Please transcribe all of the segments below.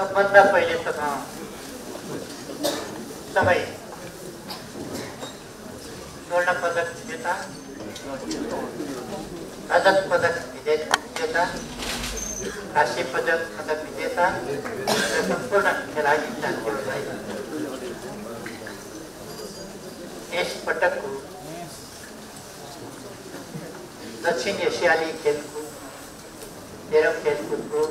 सब बंदा पहले तक हाँ सब है स्वर्ण पदक विजेता रजत पदक विजेता कांस्य पदक विजेता संपूर्ण खिलाड़ी इस पदक को दक्षिण एशियाई खेलकूद एवं खेलकूद को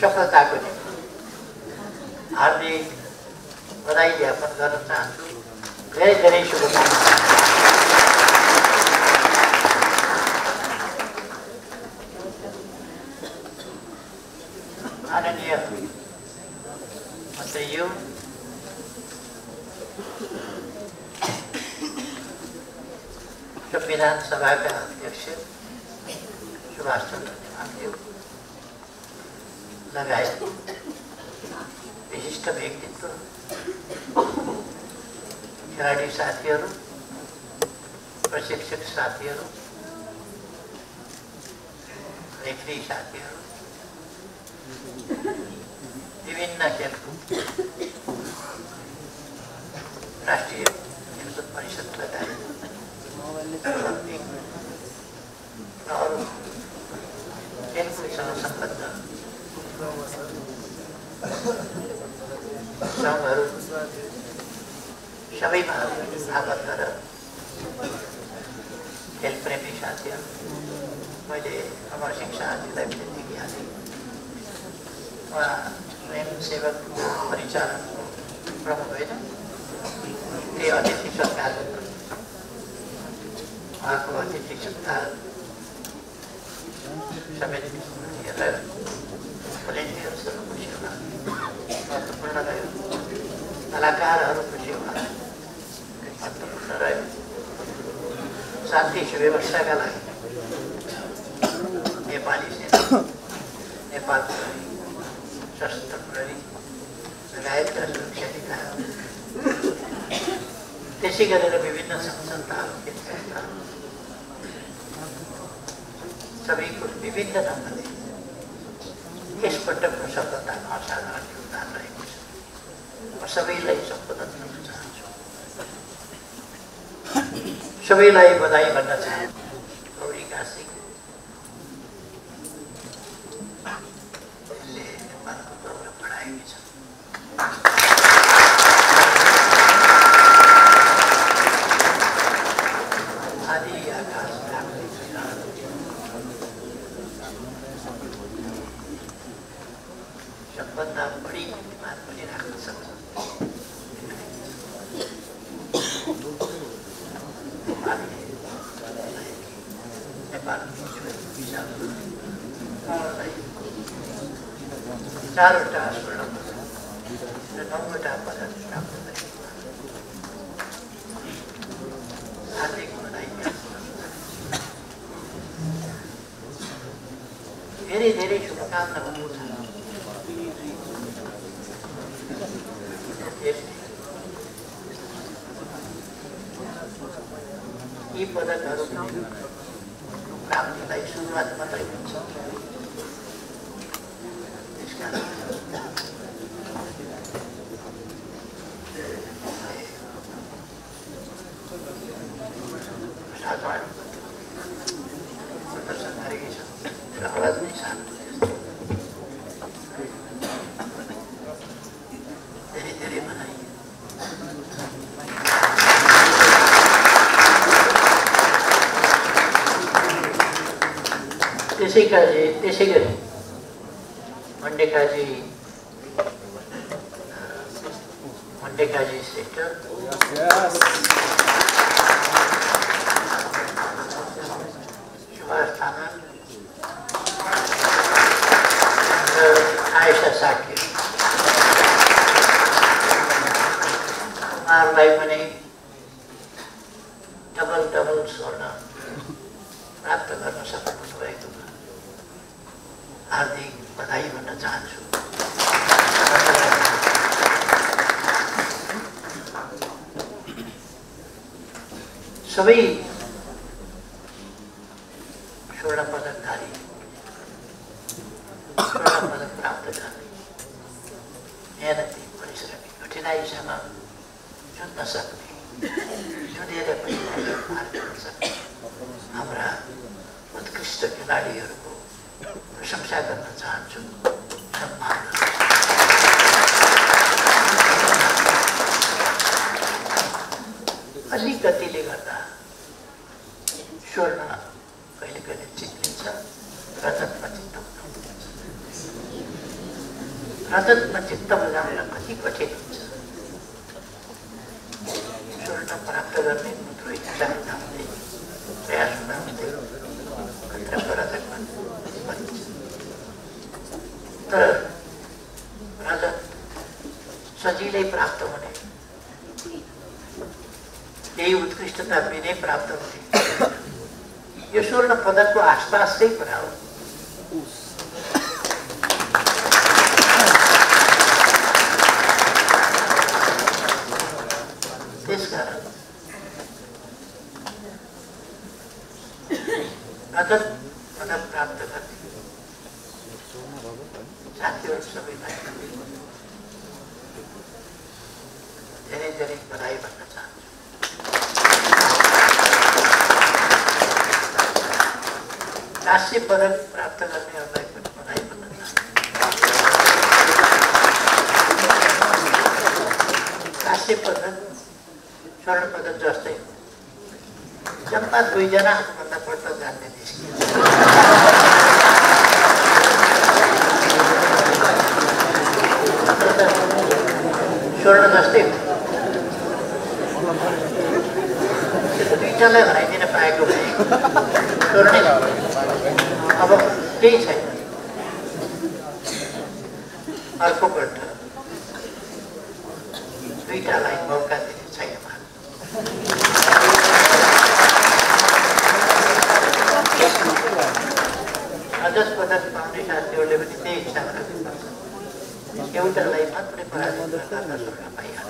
सफलता को हार्दिक बधाई ज्ञापन करना चाहूँ। धेरै धेरै शुभकामना। आदरणीय मंत्री संविधान सभा का अध्यक्ष सुभाष चंद्र देव लगायत विशिष्ट व्यक्तित्व खिलाड़ी साथी प्रशिक्षक साथी रेफ्री साथी विभिन्न खेलकूद राष्ट्रीय खेलकूद परिषद लगायत ओलंपिक और खेलकूदसँग सम्बद्ध सङ्घहरू सबैमा आगत गरेर खेलप्रेमी साथीहरू मैले हाम्रो शिक्षार्थीलाई विनती गरिहालेँ। स्वयंसेवक परिचालन प्रमुख होइन त्यही अतिथि सत्कार उहाँको अतिथि सत्कार समेत हेरेर भोलिन्टियर्सहरू खुसी होला महत्त्वपूर्ण रह्यो कलाकारहरू खुसी होला महत्त्वपूर्ण रह्यो शान्ति सुव्यवस्थाका लागि नेपाली सेना नेपाल प्रहरी सशस्त्र प्रहरी लगायतका सुरक्षा निकायहरू त्यसै गरेर विभिन्न सङ्घ संस्थाहरू सबैको विभिन्न ढङ्गले यसपटकको सफलताको असाधारण योगदान रहेको छ। म सबैलाई सम्बोधन गर्न चाहन्छु, सबैलाई बधाई भन्न चाहन्छु। गौरी काशी चारवटा स्वर्ण पदक र 9वटा पदक प्राप्त गरेको हार्दिक बधाई धेरै धेरै शुभकामना हुनुहुन्छ। यी पदकहरू प्राप्तिलाई सुरुवात मात्रै हुन्छ। त्यसै गरी मण्डेकाजी श्रेष्ठ सुभाष थाना आयशा साकी उहाँहरूलाई पनि डबल स्वर्ण प्राप्त गर्न सक्नु भएको छ। हार्दिक बधाई भन्न चाहन्छु। सबै स्वर्ण पदकधारी scoramă în practică. Iarătii, părăsără, utinează mă, judna săpte, judere părăsără, arătă săpte. Amra, utkriștă gânări yorgu, prășamșa gână zahănțu, brahmană. Alli gătile gărda, șorna, găiligăle ciclință, rătătmă cittam. Rătătmă cittam lămână găti gătilință. Șorna praptă gărne mântrui zahănamde, reasunamde, gătrăpă rătătmă mântrui. Tără, rătăt, săzilei praptă mâne. यही उत्कृष्टता मैंने प्राप्त होती। ये स्वर्ण पदक को आसपास से ही बनाओ। इस कारण अगर पदक प्राप्त करती, साथियों सभी भाई जरिए जरिए बधाई बनना चाहते हैं। राष्ट्रीय पदक प्राप्त करने वाला एक बड़ा ही बदलाव है। राष्ट्रीय पदक, स्वर्ण पदक जोशते हैं। जब तक कोई जना बंदा पड़ता जाने देंगे। स्वर्ण जोशते हैं। इतनी चले गए जिन्हें पाए तो स्वर्ण अब तेज है, अल्प बढ़ता, बीटा लाइन बहुत करते हैं चाहिए मार। अजस पदक पाने शादी वाले बनी तेज शाम करते हैं, ये उटा लाइन मत पड़े पराजित करता है सोना पाया।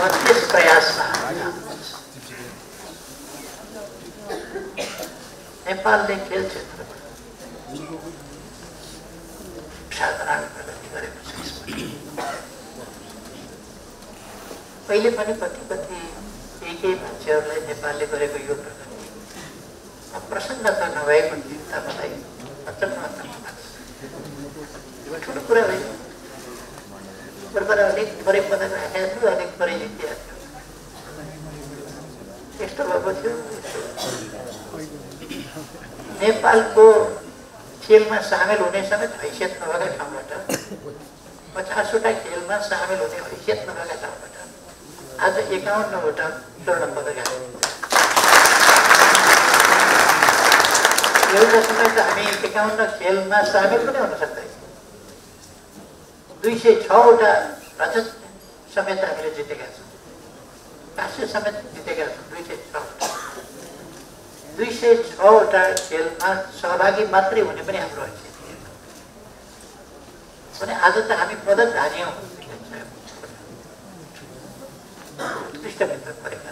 अब किस प्रयास में नेपाल ने खेल क्षेत्र में साधारण प्रगति करेगा। पहले मैंने पति एक ही बच्चे और नेपाल ने करेगा योग प्रगति। अब प्रसन्नता नवाई मंदिरता बताई मतलब माता ये बच्चों ने पूरा भाई बराबर अनेक बड़े पदक हैं तो अनेक बड़े जीते हैं। इस तो बाबू जी नेपाल को खेल में शामिल होने समय हैसियत नभएका ठाउँबाट 50 वटा खेल में शामिल होने हैसियत नभएका ठाउँबाट आज 51 वटा स्वर्ण पदक आयो। एउटा समय त हामी 51 खेल में शामिल पनि हुन सक्दैन। 206 वटा रजत समेत हामीले जितेका छौँ, कांस्य समेत जितेका छौँ। 206 वटा खेल में सहभागी मात्र होने पर हम आज तो हम पदक हारियों उत्कृष्ट मित्र पड़ेगा।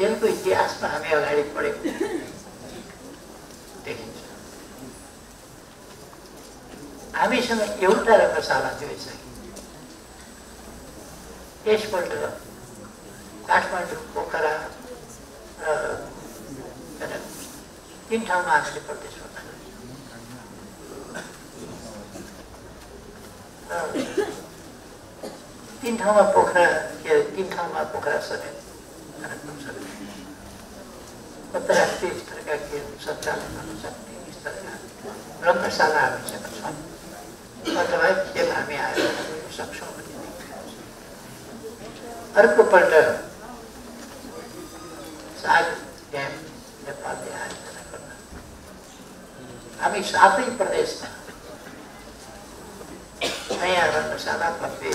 खेल को इतिहासमा हामी अगाडि बढेको देखिन्छ। हामीसँग एउटा रङ्गशाला थियो यसपल्ट काठमाडौँ पोखरा र तीन ठाउँमा हामीले प्रदर्शन तीन ठाउँमा पोखरा समेत अन्तर्राष्ट्रिय स्तरका खेल सञ्चालन गर्न सक्ने स्तरका रङ्गशाला आवश्यक छन् अथवा खेल हामी आयोजना गर्न सक्छौँ। अर्कोपल्ट सागर ड्याम नेपालले आयोजना गर्न हामी सातै प्रदेशमा नयाँ रङ्गशाला भन्ने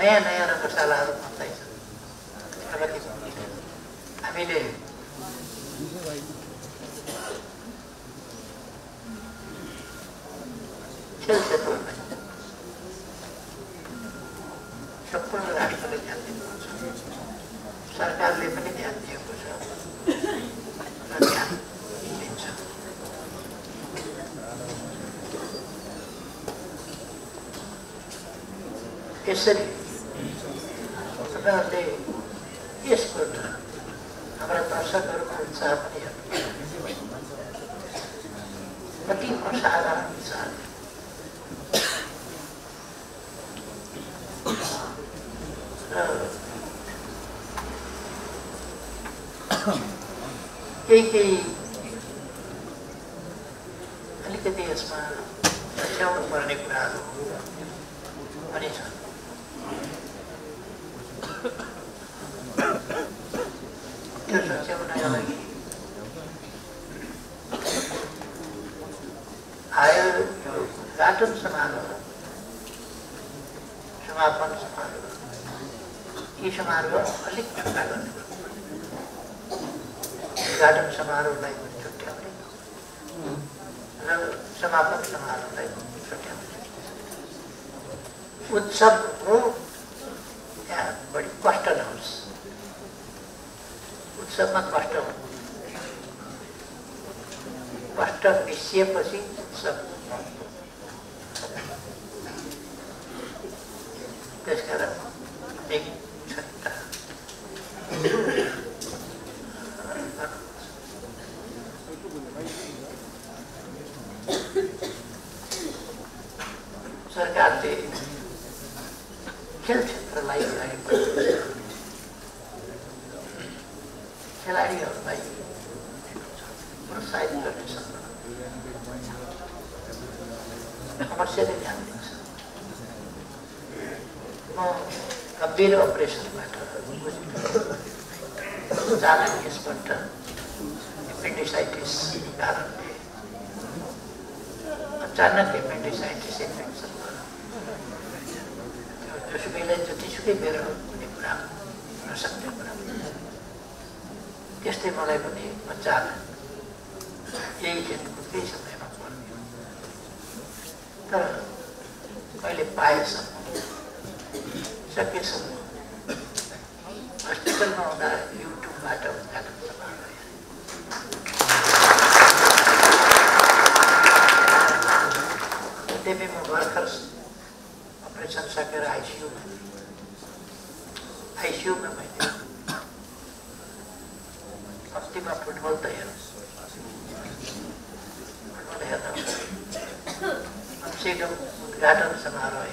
नयाँ रङ्गशालाहरू भन्दैछन्। हामीले खेल क्षेत्रमा सम्पूर्ण राष्ट्रले ध्यान दिएको छ, सरकारले पनि ध्यान दिएको छ। यसरी तपाईँहरूले यसको हाम्रा दर्शकहरूको उत्साह पनि कति असाधारण उत्साह केही केही अलिकति यसमा छ्याउनु पर्ने कुराहरू पनि छन्। त्यो सच्याउनका लागि आयो यो उद्घाटन समारोह समापन समारोह यी समारोह अलिक छुट्टा गर्ने उद्घाटन समारोहलाई छुट्याउने र समापन समारोहलाई छुट्याउने उत्सव हो त्यहाँ बढी कष्ट नहोस्। उत्सवमा कष्ट हो कष्ट मिसिएपछि उत्सव त्यस कारण एक छत्ता सरकारले खेल क्षेत्रलाई खेलाडीहरूलाई प्रोत्साहित गर्ने समस्याले ध्यान दिन्छ। म गम्भीर अपरेसनबाट जान यसपल्ट एपेन्डिसाइटिस कारणले अचानक एपेन्डिसाइटिस इन्फेक्सन भयो। जोसुकैलाई जतिसुकै मेरो हुने कुरा नसक्ने कुरा त्यस्तै मलाई पनि अचानक यही खेलको केही समयमा पर्ने तर मैले पाएसम्म सकेसम्म हस्पिटलमा हुँदा युट्युबबाट उद्घाटन यद्यपि म भर्खर अपरेसन सकेर आइसियुमा मैले कम्तीमा फुटबल त हेर्नु कमसे कम उद्घाटन समारोह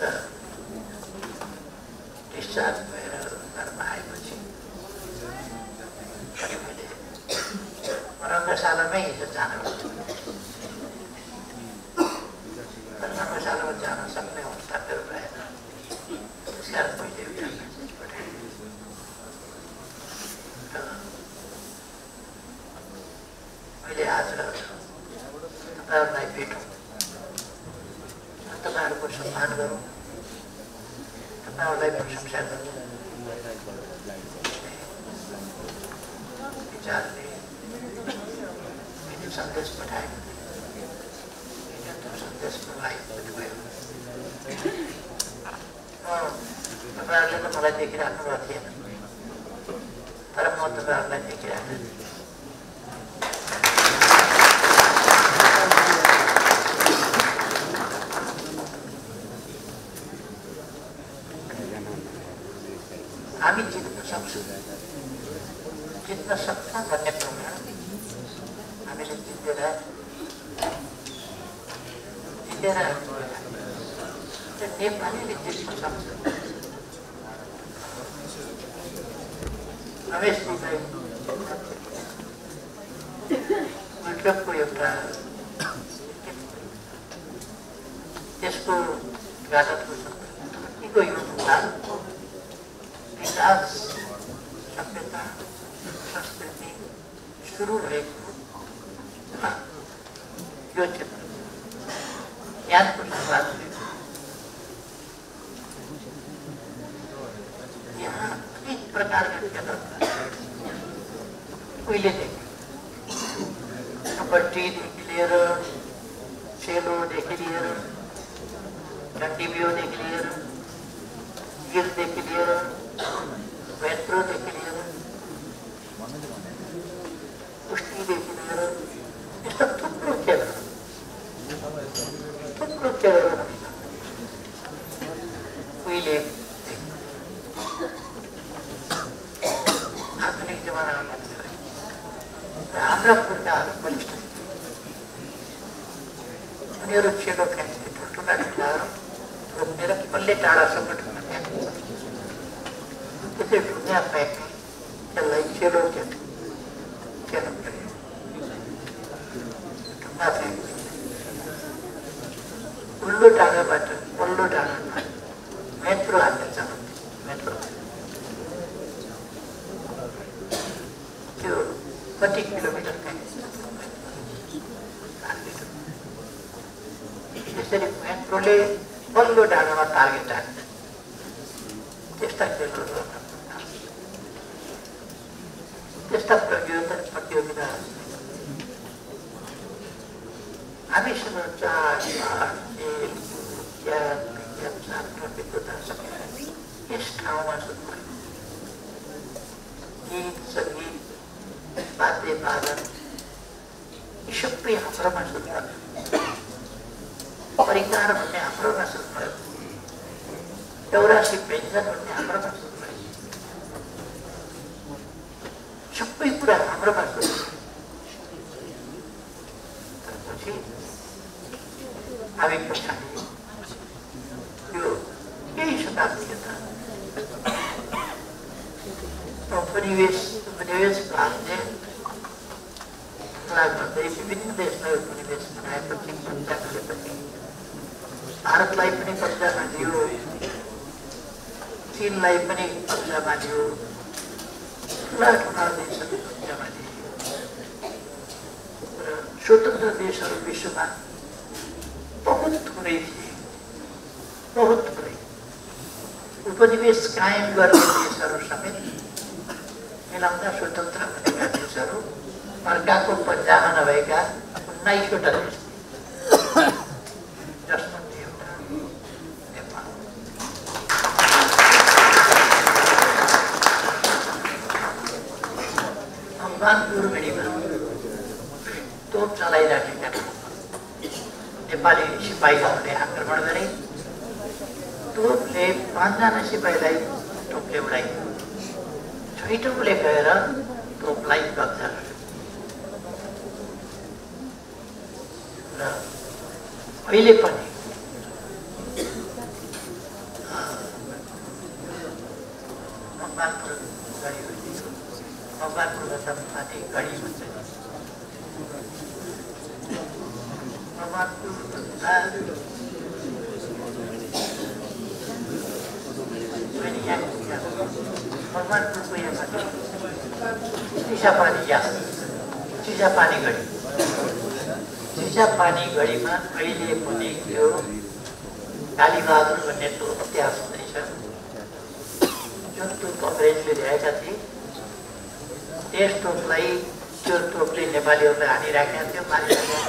र डिस्चार्ज भएर घरमा आएपछि मैले रङ्गशालामै हिजो जान रङ्गशालामा जान सक्ने अवस्था मेरो भएन। त्यस कारण मैले एउटा मेसेज पठाएँ र मैले आज तपाईँहरूलाई भेटौँ, तपाईँहरूको सम्मान गरौँ, तपाईँहरूलाई प्रशंसा गरौँ विचारले मैले सन्देश पठाएँ। this light between us. Verdim para tekrar anlatayım. Paramı da vermem tekrar. Amin gidip çapsın. Gitme saksan da ne problem? Ameliyat gidiyorlar. Gidiyorlar. Ne bana bir teşvik çapsın. Adesso il corpo è bravo, questo grado di questo, dico io non tanto, mi dà sapetà, sapetà, sicurezza, ma io c'è, e altro sapetà. बच्चे देख लिया शेरों देख लिया कंटिबियो देख लिया गिर देख लिया वेट्रो देख लिया कुश्ती देख लिया इस सब टुकड़ों के रहा कोई ले आधुनिक जमाना में हम लोग पूरा बलिष्ठ मेरे रुचि लोग हैं तो मैं बता रहा हूँ तो मेरा पल्ले टाड़ा सब बटना है इसे दुनिया में चला ही चलो चलो ना से उल्लू टाड़ा बात मैं तो आता चलो मैं तो क्यों 40 kilometre Prole pollo dana va target dana. Questa è la loro capacità. Questa proprietà. Avessero già il già proprietà sapere. E scava su quello. E seguì parte bada. E scioppi a trama su quello. परिकार बनने आम्रों ना सुनते हैं, दौरासी pension बनने आम्रों ना सुनते हैं, छप्पी पूरा आम्रों ना सुनते हैं, तो जी अभी पछाड़ी, यो यही शताब्दी था, तो परिवेश बांधे, लाइफ में देश विभिन्न देश में परिवेश बनाए तो ठीक बनता है तो भारत लाइफ में पक्का बांधियो, चीन लाइफ में पक्का बांधियो, लाख लाख देश में पक्का बांधियो, स्वतंत्र देश और विश्व में बहुत बुरी, उपनिवेश कायम करने देश और समेत, मिलाकर स्वतंत्र बनेगा देश और मर्गा को पंजाब न बनेगा, नहीं छोटा देश पूर्व में तो चलाई जाती है नेपाली सिपाही हमने आक्रमण करें तो ले 5 जना सिपाही लाई तो ले उड़ाई छोटे को ले गया तो लाइन कब्जा ना पहले पनी Esto play, yo to play Nepal y otra, ni la canción, ni la canción.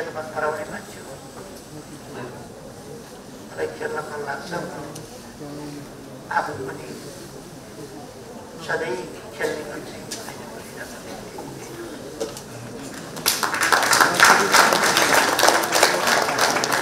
Ella va a estar ahora en la chica. Reiterna con la sangre. Abu Mani. Shadei, Kelly, Mani.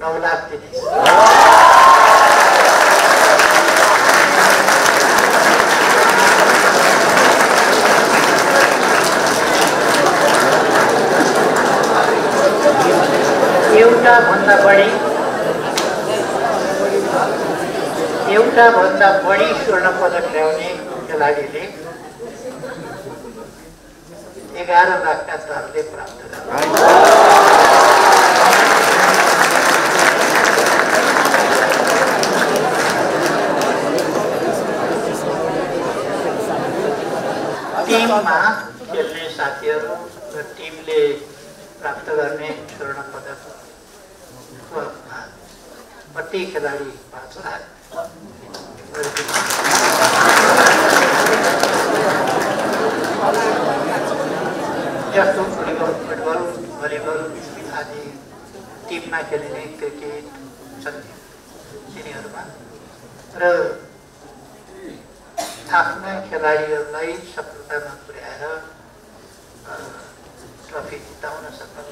ca un activist. एउटा भन्दा बढी स्वर्ण पदक ल्याउनेका लागि 11 लाखका दरले प्राप्त गरे। टिममा खेल्ने साथीहरू र टिमले प्राप्त गर्ने स्वर्ण पदक प्रति खेलाडी 5 लाख। जस्तो फुटबल, भलिबल आदि टिममा खेलिने क्रिकेट छन् तिनीहरूमा र आफ्ना खेलाडीहरूलाई सफलतामा पुर्याएर ट्रफी जिताउन सफल,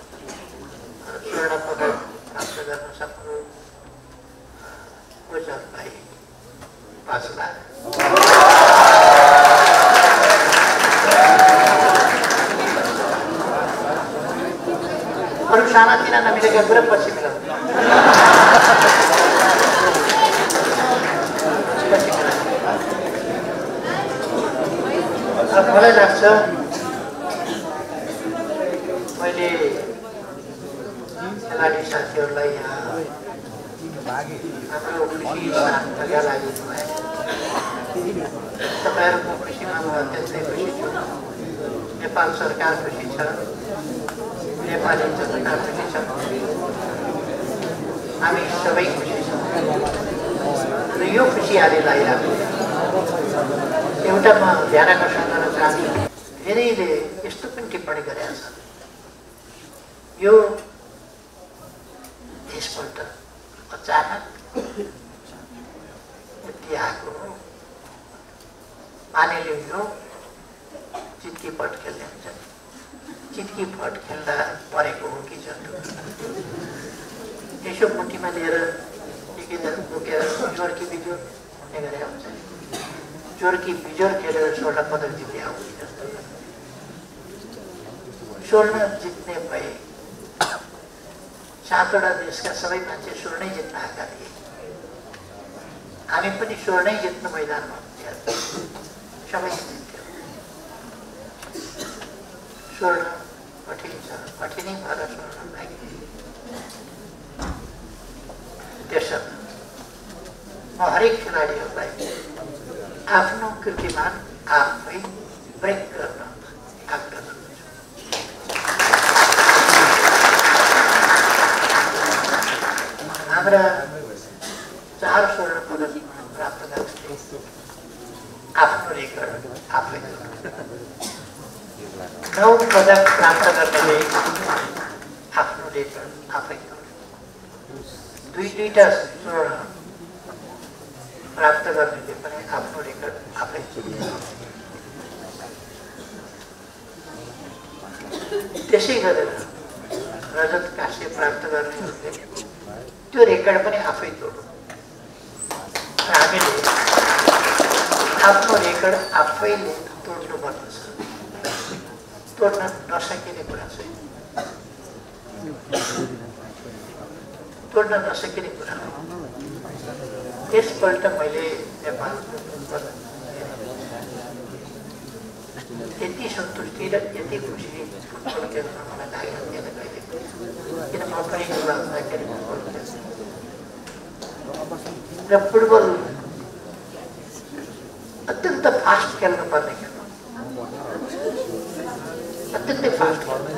स्वर्ण पदक प्राप्त गर्न सफल कोचहरूलाई 5 लाख। सानातिना नमिलेका कुरा पछि मिलाउनु। मलाई लाग्छ मैले खेलाडी साथीहरूलाई यहाँ हाम्रो कृषि शाखाका लागि तपाईँहरूको कृषिमा म त्यस्तै खुसी छु। नेपाल सरकार खुसी छ, नेपाली जनता खुसी छ, हामी सबै खुसी छौँ र यो खुसियालीलाई एउटा म ध्यान आकर्षण गर्न चाहन्छु। धेरैले यस्तो पनि टिप्पणी गरेका छन्, यो यसपल्ट अचानक आएको हो, मानिले यो चिट्कीपट खेल्ने हुन्छ, चिट्कीपट खेल्दा परेको हो कि जन्तु यसो मुठीमा लिएर निकेतन बोकेर जोर्की बिजोर भन्ने गरेर हुन्छ, जोर्की बिजोर खेलेर स्वर्ण पदक जित्ने हो कि जस्तो। स्वर्ण जित्ने भए 7वटा देशका सबै मान्छे स्वर्णै जित्न आएका थिए, हामी पनि स्वर्णै जित्नु मैदानमा सबै जित्थ्यौँ। स्वर्ण कठिन छ, कठिनै भएर स्वर्ण लाग्यो। त्यसर्थ म हरेक खेलाडीहरूलाई आफ्नो कृतिमान आफै ब्रेक गर्न आग्रह गर्दछु। हाम्रा 4 स्वर्ण पदक प्राप्त गर्छौँ, आफ्नो रेकर्ड आफै 9 पदक प्राप्त गर्नाले आफ्नो रेकर्ड आफै गर्नु, 2-2टा स्वर्ण प्राप्त गर्नेले पनि आफ्नो रेकर्ड आफै गर्नु। त्यसै गरेर रजत काँस्य प्राप्त गर्नेहरूले त्यो रेकर्ड पनि आफै तोड्नु, हामीले आफ्नो रेकर्ड आफैले तोड्नुपर्दछ, तोड्न नसकिने कुरा छैन, तोड्न नसकिने कुरा हो। त्यसपल्ट मैले नेपालको यति सन्तुष्टि र यति खुसी फुटबल खेल्न मलाई लागेको थिएन कहिले, किन म पनि युवा हुँदाखेरि फुटबल खेल्छु र फुटबल अत्यन्त फास्ट खेल्नुपर्ने खेल, अत्यन्तै फास्ट खेल्नु।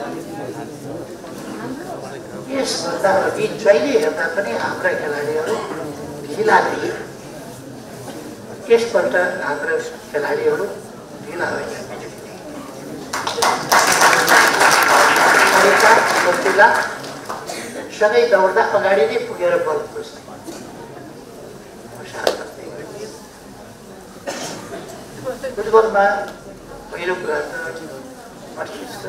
यसभन्दा अघि जहिले हेर्दा पनि हाम्रा खेलाडीहरू ढिला थिए, यसपल्ट हाम्रा खेलाडीहरू ढिला होइन, ढिला सँगै दौड्दा अगाडि नै पुगेर बल खोज्ने। फुटबलमा पहिलो कुरा त मस्तिष्क,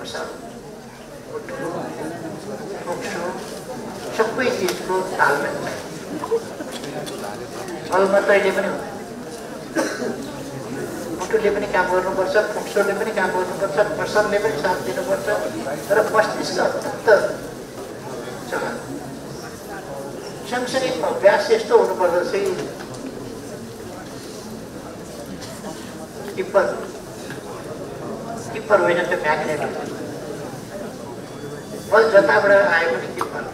मसल, मुटु, बोक्सो, सबै चीजको तालमेल हलमा तैले पनि मुटुले पनि काम गर्नुपर्छ फुक्सोले पनि काम गर्नुपर्छ पर्सनले पनि साथ दिनुपर्छ तर मस्तिष्क अत्यन्त सँगसँगै अभ्यास यस्तो हुनुपर्दछ टिप्पर होइन त्यो म्याग्नेट बल जताबाट आएको टिप्पर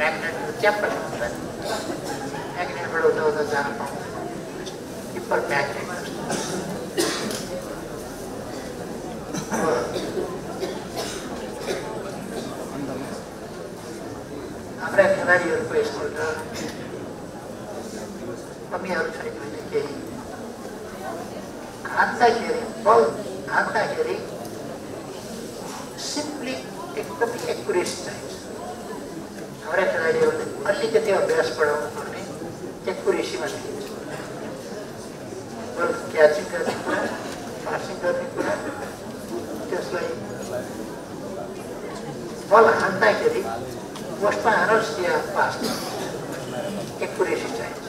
म्याग्नेट च्याप्पल म्याग्नेटबाट उता उता जान पाउँछ टिप्पर म्याग्नेट हाम्रा खेलाडीहरूको यसबाट कमीहरू छैन भने केही हान्दाखेरि बल हान्दाखेरि सिम्पली एकदमै एक्युरेट चाहिन्छ हाम्रा खेलाडीहरूले अलिकति अभ्यास बढाउनु पर्ने एक्युरेसीमा चाहिन्छ बल क्याचिङ गर्ने कुरा पासिङ गर्ने कुरा त्यसलाई बल हान्दाखेरि पोस्टमा हानोस् या पासमा एक्युरेसी चाहिन्छ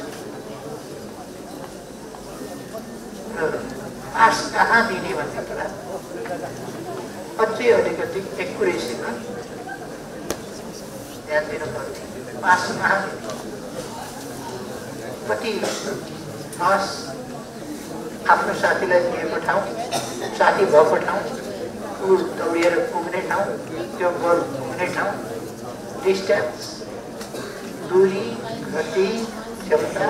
पास कहाँ दिने भन्ने कुरा अझै अलिकति एक्युरेसीमा ध्यान दिनुपर्ने पास कहाँ कति पास आफ्नो साथीलाई दिएको ठाउँ साथी भएको ठाउँ ऊ दौडिएर पुग्ने ठाउँ त्यो बल पुग्ने ठाउँ डिस्टेन्स दूरी गति क्षमता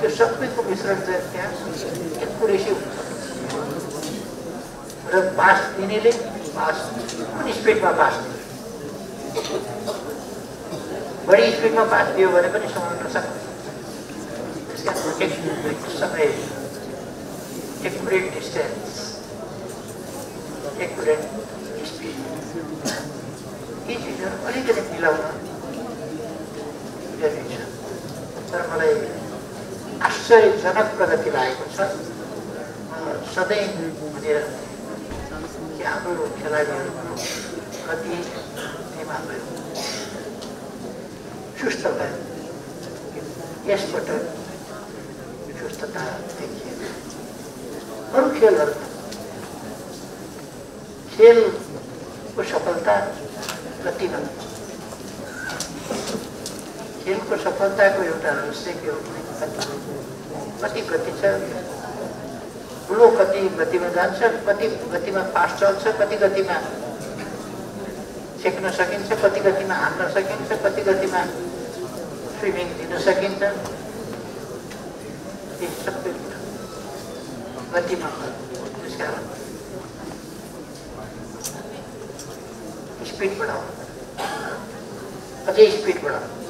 त्यो सबैको मिश्रण चाहिँ त्यहाँ एक्युरेसी हुन्छ र पास दिनेले पास कुन स्पिडमा पास दिने बढी स्पिडमा पास दियो भने पनि समाउन सक्छ त्यसका सबै एक्युरेट डिस्टेन्स एक्युरेट स्पिड यी चिजहरू अलिकति मिलाउन जरुरी छ तर मलाई आश्चर्यजनक प्रगति लागेको छ सधैँ भनेर कि हाम्रो खेलाडीहरूको कति सुस्त भयो यसपटक सुस्तता देखिएन अरू खेलहरूमा खेलको सफलता गतिमा खेलको सफलताको एउटा रहस्य के हो कति गति छ ठुलो कति गतिमा जान्छ कति गतिमा फास्ट चल्छ कति गतिमा छेक्न सकिन्छ कति गतिमा हान्न सकिन्छ कति गतिमा स्विमिङ दिन सकिन्छ यी सबै गतिमा त्यस कारण स्पिड बढाउनु अझै स्पिड बढाउनु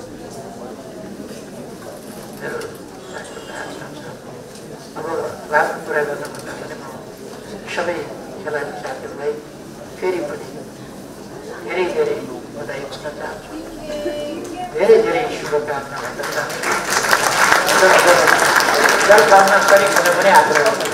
अब राम्रो कुरा गर्नुभन्दा पनि म सबै खेलाडी साथीहरूलाई फेरि पनि धेरै धेरै बधाई दिन चाहन्छु धेरै धेरै शुभकामना भन्न चाहन्छु जलपानमा पनि हुन पनि आग्रह गर्छु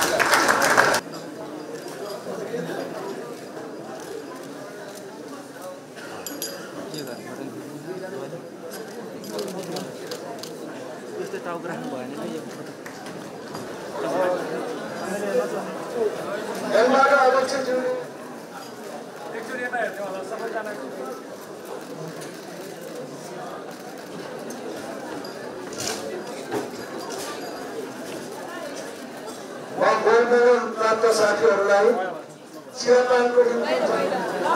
साथीहरूलाई सेवादानको निम्ति